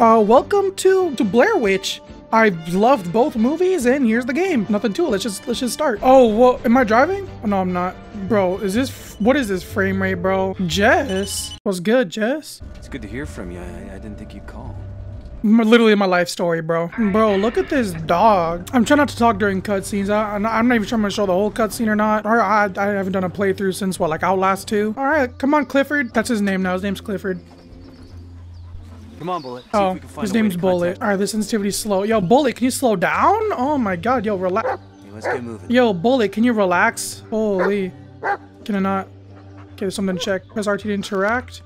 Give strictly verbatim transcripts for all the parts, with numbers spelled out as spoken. Uh, welcome to, to Blair Witch. I loved both movies, and here's the game. Nothing to it. Let's just let's just start. Oh, what? Am I driving? Oh, no, I'm not, bro. Is this what is this frame rate, bro? Jess, what's good, Jess? It's good to hear from you. I, I didn't think you'd call. Literally my life story, bro. Bro, look at this dog. I'm trying not to talk during cutscenes. I'm not even sure I'm gonna show the whole cutscene or not. Or I, I haven't done a playthrough since what, like Outlast two? All right, come on, Clifford. That's his name now. His name's Clifford. Come on, Bullet. See oh, if we can find his name's Bullet. All right, the sensitivity's slow. Yo, Bullet, can you slow down? Oh my God, yo, relax. Hey, let's get moving. Yo, Bullet, can you relax? Holy. Can I not? Okay, there's something to check. Press R T to interact.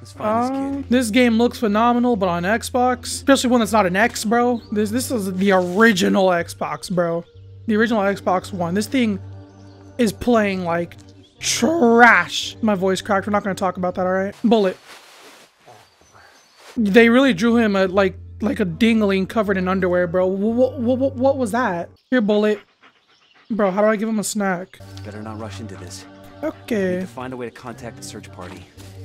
Let's find uh, this kid. This game looks phenomenal, but on Xbox, especially one that's not an X, bro. This this is the original Xbox, bro. The original Xbox One. This thing is playing like trash. My voice cracked. We're not gonna talk about that, all right? Bullet. They really drew him a, like like a dingling covered in underwear, bro. What, what, what, what was that? Here, Bullet. Bro, how do I give him a snack? Better not rush into this. Okay. We need to find a way to contact the search party.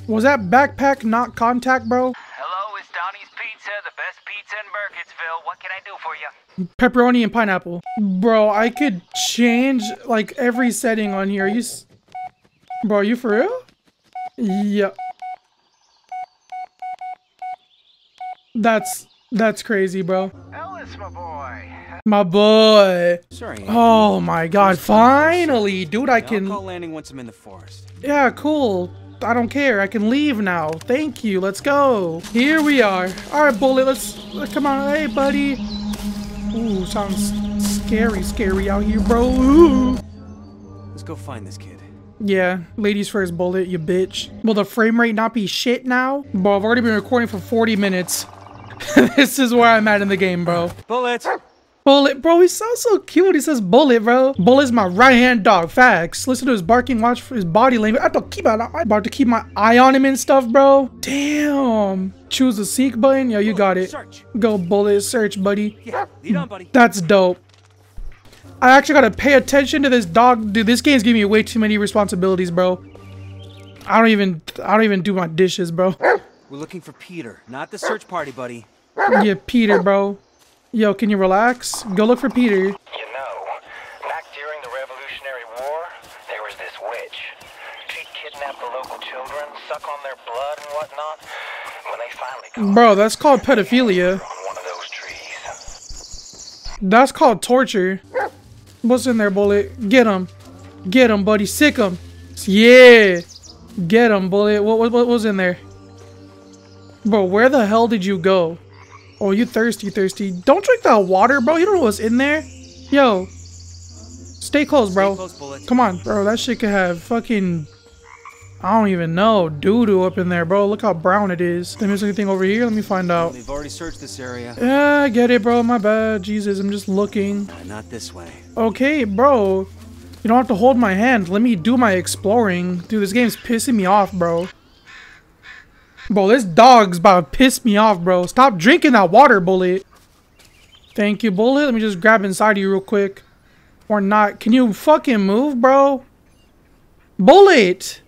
Was that backpack not contact, bro? Hello, it's Donnie's Pizza, the best pizza in Murkitsville. What can I do for you? Pepperoni and pineapple. Bro, I could change like every setting on here. Are you, s bro, are you for real? Yeah. That's that's crazy, bro. Ellis, my boy. My boy. Sorry. Oh my God! Finally, dude, I can. I'll call landing once I'm in the forest. Yeah, cool. I don't care. I can leave now. Thank you. Let's go. Here we are. All right, Bullet. Let's come on. Hey, buddy. Ooh, sounds scary, scary out here, bro. Ooh. Let's go find this kid. Yeah, ladies first, Bullet. You bitch. Will the frame rate not be shit now? Bro, I've already been recording for forty minutes. This is where I'm at in the game, bro. Bullet! Bullet, bro, he sounds so cute. He says Bullet, bro. Bullet's my right-hand dog. Facts. Listen to his barking, watch for his body language. I have to keep my, I'm about to keep my eye on him and stuff, bro. Damn. Choose the seek button. Yo, you got it. Search. Go, Bullet. Search, buddy. Yeah, lead on, buddy. That's dope. I actually gotta pay attention to this dog. Dude, this game's giving me way too many responsibilities, bro. I don't even, I don't even do my dishes, bro. We're looking for Peter, not the search party, buddy. Yeah, Peter, bro. Yo, can you relax? Go look for Peter. You know, back during the Revolutionary War, there was this witch. She'd kidnap the local children, suck on their blood and whatnot. When they finally got bro, that's called pedophilia. On one of those trees. That's called torture. What's in there, Bullet? Get him. Get him, buddy. Sick him. Yeah. Get him, Bullet. What, what, what was in there? Bro, where the hell did you go? Oh, you thirsty, thirsty. Don't drink that water, bro. You don't know what's in there. Yo. Stay close, bro. Stay close, Bullet. Come on, bro. That shit could have fucking... I don't even know. Doo-doo up in there, bro. Look how brown it is. Let me see anything over here. Let me find out. They've already searched this area. Yeah, I get it, bro. My bad. Jesus, I'm just looking. Not this way. Okay, bro. You don't have to hold my hand. Let me do my exploring. Dude, this game's pissing me off, bro. Bro, this dog's about to piss me off, bro. Stop drinking that water, Bullet. Thank you, Bullet. Let me just grab inside of you real quick. Or not. Can you fucking move, bro? Bullet!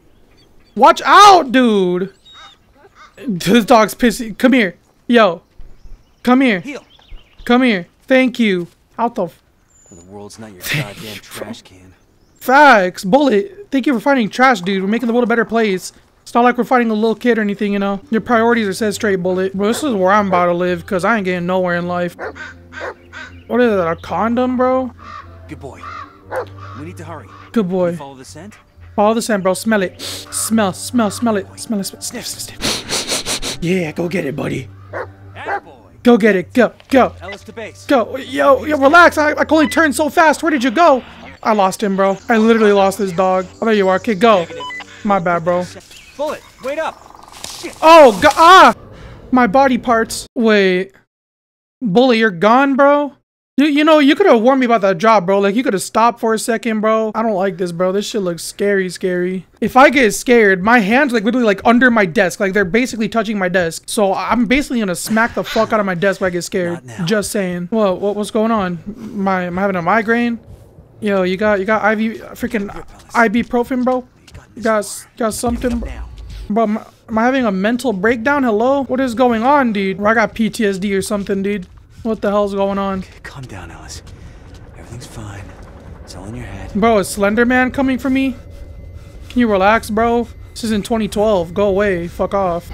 Watch out, dude! This dog's pissing. Come here. Yo. Come here. Heal. Come here. Thank you. Out the... F the world's not your goddamn trash can. Facts. Bullet, thank you for finding trash, dude. We're making the world a better place. It's not like we're fighting a little kid or anything, you know? Your priorities are set straight, Bullet. Bro, this is where I'm about to live, because I ain't getting nowhere in life. What is that, a condom, bro? Good boy. We need to hurry. Good boy. Follow the scent? Follow the scent, bro. Smell it. Smell, smell, smell it. Smell it. Sniff, sniff, sniff. Yeah, go get it, buddy. Go get it. Go, go. Ellis to base. Go. Yo, yo, relax. I, I can only turn so fast. Where did you go? I lost him, bro. I literally lost this dog. Oh, there you are, kid. Go. My bad, bro. Bullet, wait up! Shit. Oh, God! Ah! My body parts. Wait. Bullet, you're gone, bro? You, you know, you could have warned me about that job, bro. Like, you could have stopped for a second, bro. I don't like this, bro. This shit looks scary, scary. If I get scared, my hands, like, literally, like, under my desk. Like, they're basically touching my desk. So, I'm basically gonna smack the fuck out of my desk when I get scared. Just saying. Whoa, what, what's going on? My, am I having a migraine? Yo, you got, you got I V, freaking ibuprofen, bro? You got, got something, bro. Bro, my, Am I having a mental breakdown? Hello? What is going on, dude? Or I got P T S D or something, dude. What the hell's going on? Okay, calm down, Alice. Everything's fine. It's all in your head. Bro, is Slender Man coming for me? Can you relax, bro? This is in twenty twelve. Go away. Fuck off.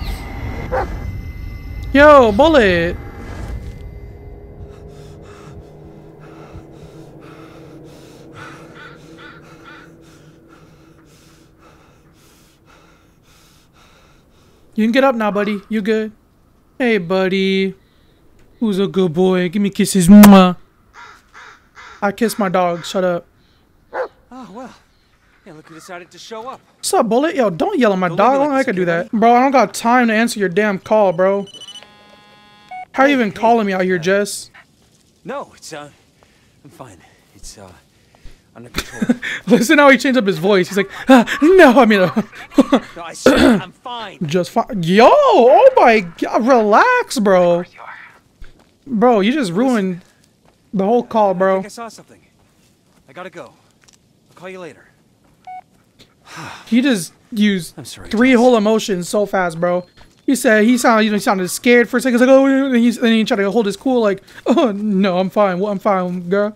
Yo, Bullet! You can get up now, buddy. You good? Hey, buddy. Who's a good boy? Give me kisses. Mwah. I kiss my dog. Shut up. Oh, well. Yeah, look who decided to show up. What's up, Bullet? Yo, don't yell at my dog. I don't think I could do that. Bro, I don't got time to answer your damn call, bro. How are you even calling me out here, Jess? No, it's, uh, I'm fine. It's, uh, under control. Listen how he changed up his voice. He's like, ah, no, I mean, uh, no, I swear, I'm fine. Just fine. Yo, oh my God, relax, bro. Bro, you just ruined Listen, the whole call, bro. I think I saw something. I gotta go. I'll call you later. He just used I'm sorry, three guys. whole emotions so fast, bro. He said he sounded, you know, he sounded scared for a second. He's like, oh, and, he's, and he tried to hold his cool, like, oh no, I'm fine. Well, I'm fine, girl.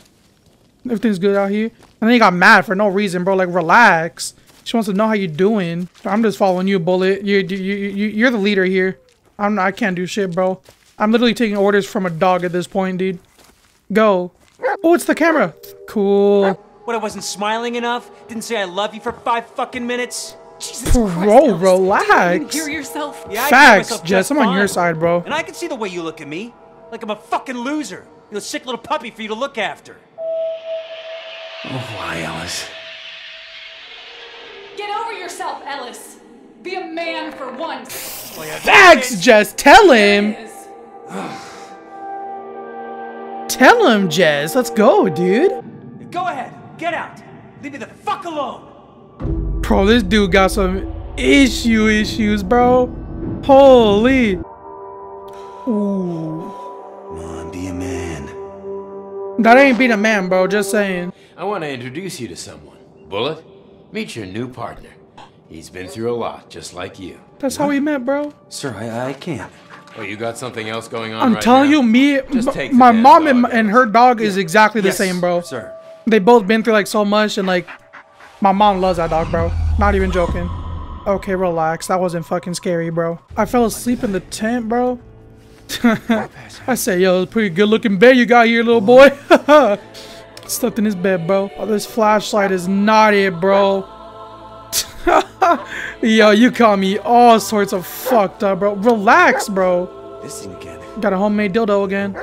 Everything's good out here. And then he got mad for no reason, bro. Like, relax. She wants to know how you doing. I'm just following you, Bullet. You, you, you, you're the leader here. I'm not, I can't do shit, bro. I'm literally taking orders from a dog at this point, dude. Go. Oh, it's the camera. Cool. What, I wasn't smiling enough? Didn't say I love you for five fucking minutes? Jesus bro, Christ, relax. Did you even hear yourself? Yeah, facts, Jess. I'm on your side, bro. And I can see the way you look at me. Like I'm a fucking loser. You're a sick little puppy for you to look after. Oh, why, Alice? Get over yourself, Alice. Be a man for once. Well, yeah, facts, Jess. Tell him. Tell him, Jess. Let's go, dude. Go ahead. Get out. Leave me the fuck alone. Bro, this dude got some issue issues, bro. Holy. Ooh. Mom, be a man. That ain't being a man, bro. Just saying. I want to introduce you to someone. Bullet, meet your new partner. He's been through a lot, just like you. That's what? How we met, bro. Sir, I, I can't. Oh, you got something else going on I'm right telling now? you, me, just my mom and, and her dog yeah. is exactly yes, the same, bro. Sir. They both been through, like, so much, and, like, my mom loves that dog, bro. Not even joking. Okay, relax. That wasn't fucking scary, bro. I fell asleep in the tent, bro. I said, yo, pretty good-looking bed you got here, little boy. Slept in his bed, bro. Oh, this flashlight is not it, bro. Yo, you call me all sorts of fucked up, bro. Relax, bro. This again. Got a homemade dildo again.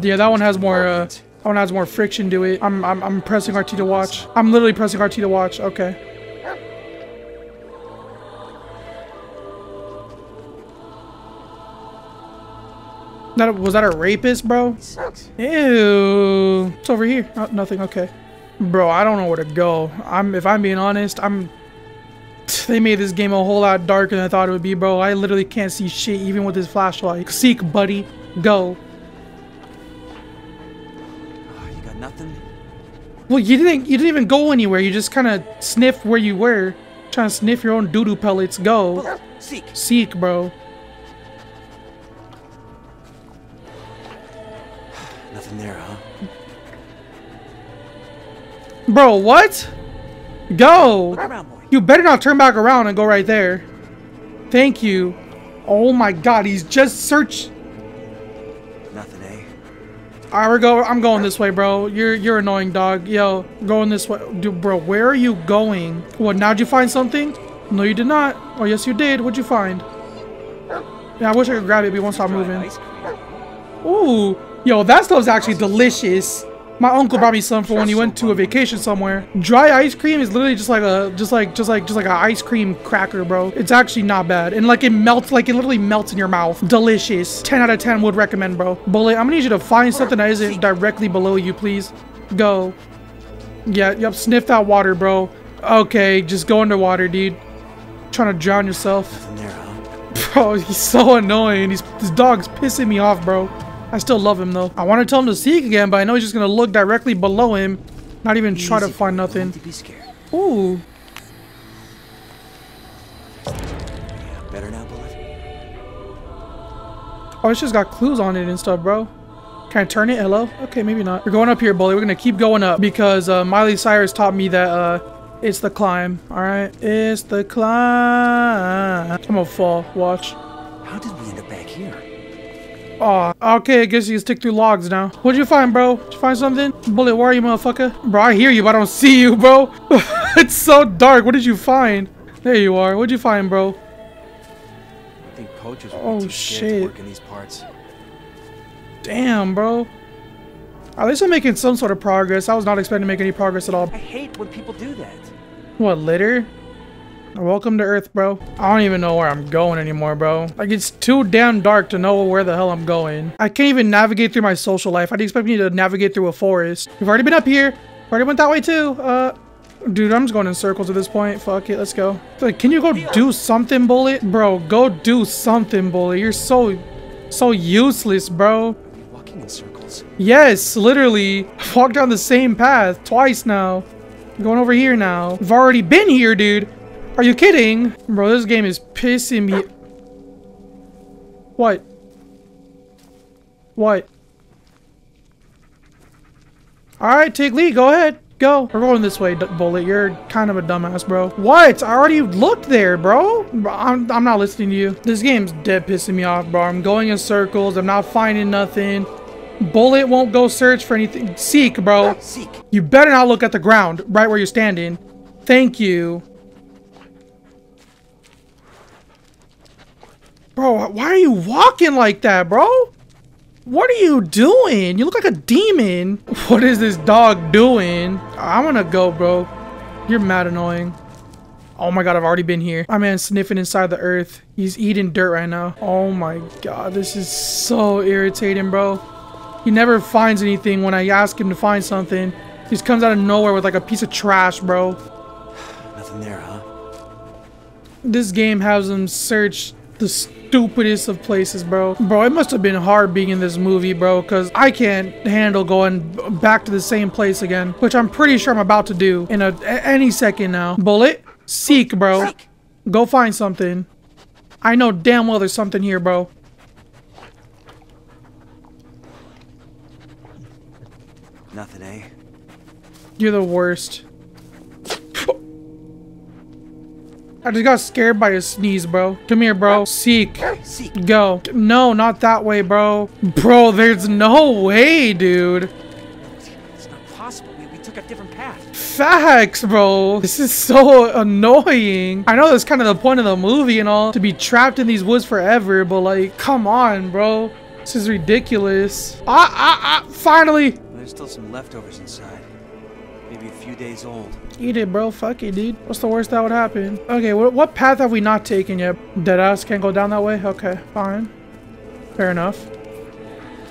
Yeah, that one has more. Uh, that one has more friction to it. I'm, I'm, I'm pressing R T to watch. I'm literally pressing R T to watch. Okay. That was that a rapist, bro? Ew. It's over here. Oh, nothing. Okay. Bro, I don't know where to go. I'm. If I'm being honest, I'm. They made this game a whole lot darker than I thought it would be, bro. I literally can't see shit even with this flashlight. Seek, buddy. Go. Oh, you got nothing? Well, you didn't you didn't even go anywhere. You just kind of sniffed where you were. Trying to sniff your own doo-doo pellets. Go. Well, seek. Seek, bro. Nothing there, huh? Bro, what? Go. Look around, boy. You better not turn back around and go right there. Thank you. Oh my God, he's just searched. Nothing, eh? All right, we go. I'm going this way, bro. You're you're annoying, dog. Yo, going this way, dude, bro. Where are you going? What? Now did you find something? No, you did not. Oh, yes, you did. What'd you find? Yeah, I wish I could grab it, but it won't stop moving. Ooh, yo, that stuff's actually delicious. My uncle brought me some for when he went to a vacation somewhere. Dry ice cream is literally just like a, just like, just like, just like an ice cream cracker, bro. It's actually not bad. And like it melts, like it literally melts in your mouth. Delicious. ten out of ten would recommend, bro. Bullet, I'm gonna need you to find something that isn't directly below you, please. Go. Yeah, yep, sniff that water, bro. Okay, just go underwater, dude. Trying to drown yourself. Bro, he's so annoying. He's, this dog's pissing me off, bro. I still love him, though. I want to tell him to seek again, but I know he's just going to look directly below him. Not even try to find nothing. Ooh. Better now, Bullet. Oh, it's just got clues on it and stuff, bro. Can I turn it? Hello? Okay, maybe not. We're going up here, Bully. We're gonna keep going up because uh, Miley Cyrus taught me that uh, it's the climb. All right, it's the climb. I'm gonna fall. Watch. How did we end up back here? Oh, okay. I guess you can stick through logs now. What'd you find, bro? Did you find something? Bullet, where are you, motherfucker? Bro, I hear you, but I don't see you, bro. It's so dark. What did you find? There you are. What'd you find, bro? I think poachers would oh, be too scared to work in these parts. Damn, bro. At least I'm making some sort of progress. I was not expecting to make any progress at all. I hate when people do that. What, litter? Welcome to Earth, bro. I don't even know where I'm going anymore, bro. Like, it's too damn dark to know where the hell I'm going. I can't even navigate through my social life. How do you expect me to navigate through a forest? We've already been up here. We already went that way, too. Uh... Dude, I'm just going in circles at this point. Fuck it, let's go. Like, can you go do something, Bullet? Bro, go do something, Bullet. You're so, so useless, bro. Walking in circles. Yes, literally. I've walked down the same path twice now. I'm going over here now. I've already been here, dude. Are you kidding? Bro, this game is pissing me. What? What? All right, take lead. Go ahead. Go. We're going this way, Bullet. You're kind of a dumbass, bro. What? I already looked there, bro. I'm, I'm not listening to you. This game's dead pissing me off, bro. I'm going in circles. I'm not finding nothing. Bullet won't go search for anything. Seek, bro. Seek. You better not look at the ground right where you're standing. Thank you. Bro, why are you walking like that, bro? What are you doing? You look like a demon. What is this dog doing? I want to go, bro. You're mad annoying. Oh my god, I've already been here. My man's sniffing inside the earth. He's eating dirt right now. Oh my god, this is so irritating, bro. He never finds anything when I ask him to find something. He just comes out of nowhere with like a piece of trash, bro. Nothing there, huh? This game has him search the stupidest of places, bro. Bro, it must have been hard being in this movie, bro, because I can't handle going back to the same place again, which I'm pretty sure I'm about to do in a, any second now. Bullet, seek, bro. Seek. Go find something. I know damn well there's something here, bro. Nothing, eh? You're the worst. I just got scared by a sneeze, bro. Come here, bro. Seek. Seek. Go. No, not that way, bro. Bro, there's no way, dude. It's not possible. We, we took a different path. Facts, bro. This is so annoying. I know that's kind of the point of the movie and all, to be trapped in these woods forever, but like, come on, bro. This is ridiculous. Ah, ah, ah. Finally. There's still some leftovers inside. Maybe a few days old. Eat it, bro. Fuck it, dude. What's the worst that would happen? Okay, wh what path have we not taken yet? Deadass can't go down that way? Okay, fine. Fair enough.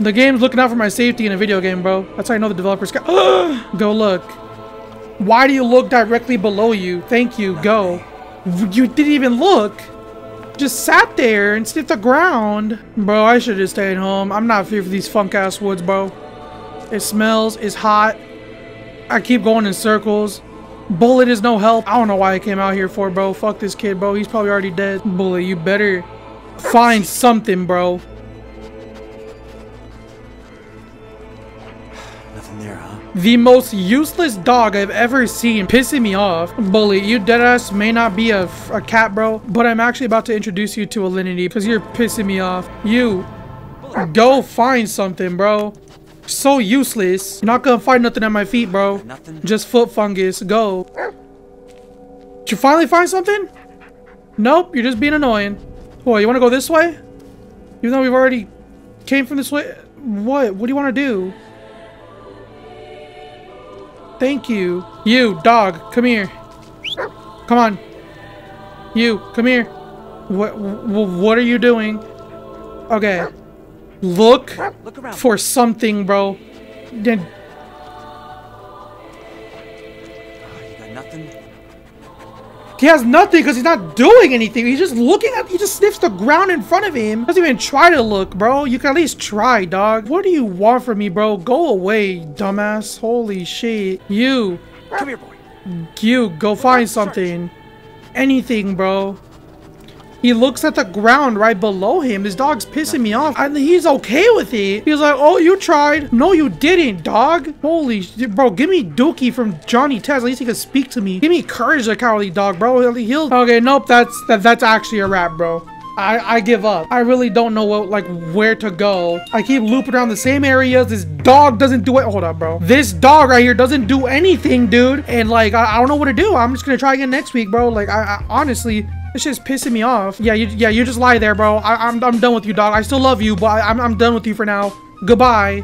The game's looking out for my safety in a video game, bro. That's how I know the developers got- Go look. Why do you look directly below you? Thank you. Not go. Me. You didn't even look. Just sat there and sniffed the ground. Bro, I should have stayed home. I'm not feared for these funk-ass woods, bro. It smells. It's hot. I keep going in circles. Bullet is no help. I don't know why I came out here for, bro. Fuck this kid, bro. He's probably already dead. Bullet, you better find something, bro. Nothing there, huh? The most useless dog I've ever seen, pissing me off. Bullet, you deadass may not be a, a cat, bro, but I'm actually about to introduce you to Alinity because you're pissing me off. You go find something, bro. So useless. You're not gonna find nothing at my feet, bro. Nothing. Just foot fungus. Go. Did you finally find something? Nope, you're just being annoying. Boy, you wanna go this way? Even though we've already came from this way? What? What do you wanna do? Thank you. You, dog, come here. Come on. You, come here. What, what are you doing? Okay. Look, Look for something, bro. Then you got nothing? He has nothing because he's not doing anything. He's just looking at. He just sniffs the ground in front of him. Doesn't even try to look, bro. You can at least try, dog. What do you want from me, bro? Go away, dumbass. Holy shit. You. Come here, boy. You go find something. Anything, bro. He looks at the ground right below him. This dog's pissing me off, and he's okay with it. He's like, oh, you tried. No, you didn't, dog. Holy shit, bro. Give me Dookie from Johnny Tess. At least he can speak to me. Give me Courage the Cowardly Dog, bro. He'll... Okay, nope. That's that, that's actually a wrap, bro. I, I give up. I really don't know what, like, where to go. I keep looping around the same areas. This dog doesn't do it. Hold up, bro. This dog right here doesn't do anything, dude. And, like, I, I don't know what to do. I'm just gonna try again next week, bro. Like, I, I honestly... This shit's pissing me off. Yeah, you, yeah, you just lie there, bro. I, I'm, I'm done with you, dog. I still love you, but I, I'm, I'm done with you for now. Goodbye.